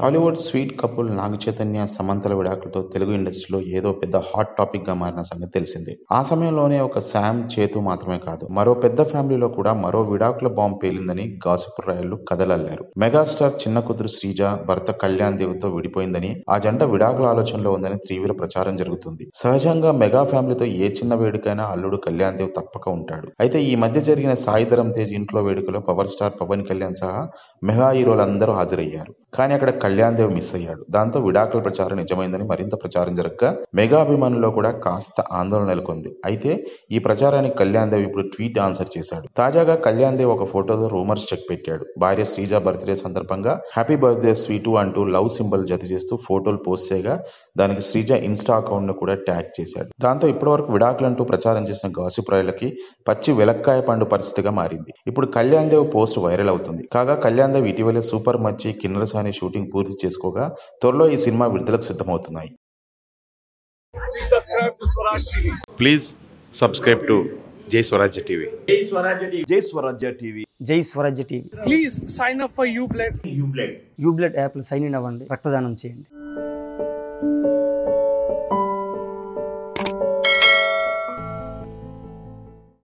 Tollywood sweet couple Naga Chaitanya సమంతల విడాకులతో తెలుగు ఇండస్ట్రీలో ఏదో పెద్ద హాట్ టాపిక్ గా మారిన సంగతి తెలిసిందే. ఆ సమయంలోనే ఒక శామ్ చేతు మాత్రమే కాదు, మరో పెద్ద ఫ్యామిలీలో కూడా మరో విడాకుల బాంబు పేలిందని గాసిప్ రాయళ్లు కదలల్లారు. మెగాస్టార్ చిన్న కూతురు శ్రీజ భర్త కళ్యాణ్ దేవ్ తో విడిపోయిందని, ఆ జంట విడాకుల ఆలోచనలో ఉందని తీవ్ర ప్రచారం జరుగుతుంది. సహజంగా మెగా ఫ్యామిలీతో ఏ చిన్న వేడుకైనా అల్లుడు కళ్యాణ్ దేవ్ తప్పక ఉంటాడు. అయితే ఈ మధ్య జరిగిన సాయిధరం తేజ్ ఇంట్లో వేడుకలో పవర్ స్టార్ పవన్ కళ్యాణ్ సహా మెగా హీరోలందరూ హాజరయ్యారు. కానీ అక్కడ కళ్యాణ్ దేవ్ మిస్ అయ్యాడు. దాంతో విడాకుల ప్రచారం నిజమైందని మరింత ప్రచారం జరగగా మెగా అభిమానుల్లో కూడా కాస్త ఆందోళన నెలకొంది. అయితే ఈ ప్రచారానికి కళ్యాణ్ దేవ్ ఇప్పుడు ట్వీట్ ఆన్సర్ చేశాడు. తాజాగా కళ్యాణ్ దేవ్ ఒక ఫోటోతో రూమర్స్ చెక్ పెట్టాడు. భార్య శ్రీజ బర్త్డే సందర్భంగా హ్యాపీ బర్త్డే స్వీటు అంటూ లవ్ సింబల్ జత చేస్తూ ఫోటోలు పోస్ట్ చేయగా దానికి శ్రీజ ఇన్స్టా అకౌంట్ ను కూడా ట్యాగ్ చేశాడు. దాంతో ఇప్పటివరకు విడాకులంటూ ప్రచారం చేసిన గాసిప్ రాయలకి పచ్చి వెలక్కాయ పండు పరిస్థితిగా మారింది. ఇప్పుడు కళ్యాణ్ దేవ్ పోస్ట్ వైరల్ అవుతుంది. కాగా కళ్యాణ్ దేవ్ ఇటీవలే సూపర్ మచ్చి కిన్నెరసాని షూటింగ్ పూర్తి చేసుకోగా త్వరలో ఈ సినిమా విడుదలకు సిద్ధమవుతున్నాయి. ప్లీజ్ సబ్స్క్రైబ్ టు జై స్వరాజ్య టీవీ. జై స్వరాజ్య టీవీ. జై Swarajya TV. Please sign up for you blood app లో సైన్ ఇన్ అవ్వండి. రక్తదానం చేయండి.